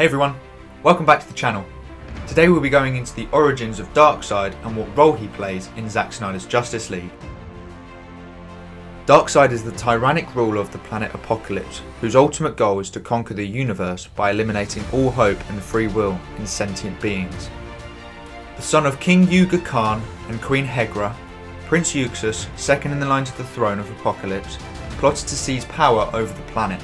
Hey everyone, welcome back to the channel. Today we'll be going into the origins of Darkseid and what role he plays in Zack Snyder's Justice League. Darkseid is the tyrannic ruler of the planet Apokolips, whose ultimate goal is to conquer the universe by eliminating all hope and free will in sentient beings. The son of King Yuga Khan and Queen Hegra, Prince Uxas, second in the line to the throne of Apokolips, plots to seize power over the planet.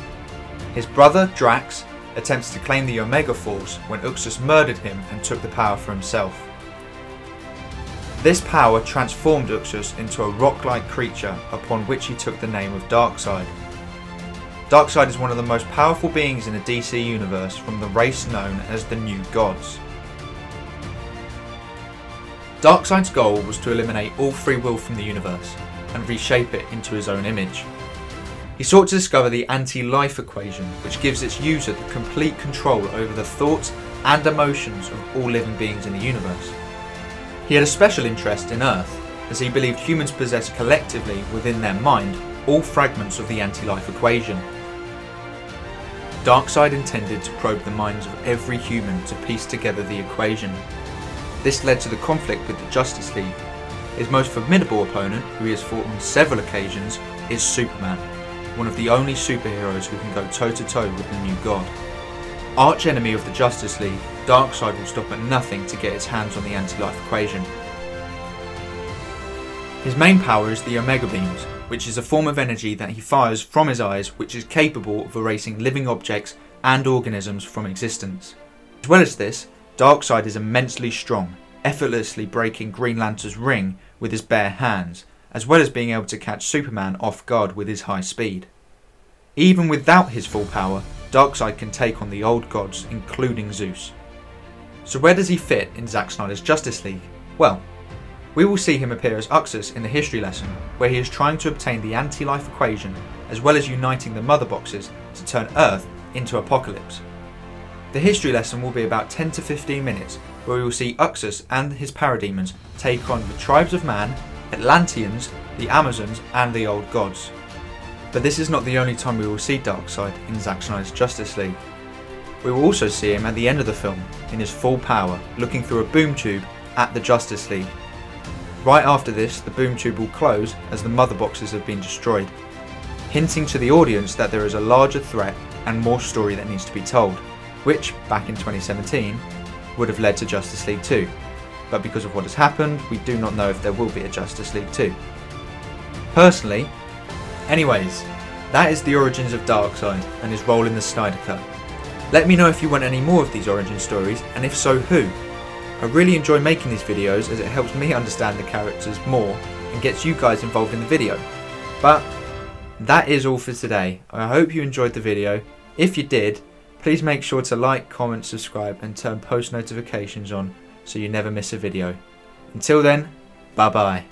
His brother Drax attempts to claim the Omega Force when Uxas murdered him and took the power for himself. This power transformed Uxas into a rock-like creature upon which he took the name of Darkseid. Darkseid is one of the most powerful beings in the DC universe from the race known as the New Gods. Darkseid's goal was to eliminate all free will from the universe and reshape it into his own image. He sought to discover the Anti-Life Equation, which gives its user the complete control over the thoughts and emotions of all living beings in the universe. He had a special interest in Earth, as he believed humans possess collectively within their mind all fragments of the Anti-Life Equation. Darkseid intended to probe the minds of every human to piece together the equation. This led to the conflict with the Justice League. His most formidable opponent, who he has fought on several occasions, is Superman, one of the only superheroes who can go toe-to-toe with the New God. Arch-enemy of the Justice League, Darkseid will stop at nothing to get his hands on the Anti-Life Equation. His main power is the Omega Beams, which is a form of energy that he fires from his eyes, which is capable of erasing living objects and organisms from existence. As well as this, Darkseid is immensely strong, effortlessly breaking Green Lantern's ring with his bare hands, as well as being able to catch Superman off guard with his high speed. Even without his full power, Darkseid can take on the old gods, including Zeus. So where does he fit in Zack Snyder's Justice League? Well, we will see him appear as Uxas in the history lesson, where he is trying to obtain the Anti-Life Equation, as well as uniting the Mother Boxes to turn Earth into Apokolips. The history lesson will be about 10 to 15 minutes, where we will see Uxas and his parademons take on the tribes of man, Atlanteans, the Amazons and the Old Gods. But this is not the only time we will see Darkseid in Zack Snyder's Justice League. We will also see him at the end of the film, in his full power, looking through a boom tube at the Justice League. Right after this, the boom tube will close as the Mother Boxes have been destroyed, hinting to the audience that there is a larger threat and more story that needs to be told, which, back in 2017, would have led to Justice League 2. But because of what has happened, we do not know if there will be a Justice League 2. Personally, anyways, that is the origins of Darkseid and his role in the Snyder Cut. Let me know if you want any more of these origin stories, and if so, who. I really enjoy making these videos as it helps me understand the characters more and gets you guys involved in the video. But that is all for today. I hope you enjoyed the video. If you did, please make sure to like, comment, subscribe and turn post notifications on so you never miss a video. Until then, bye bye.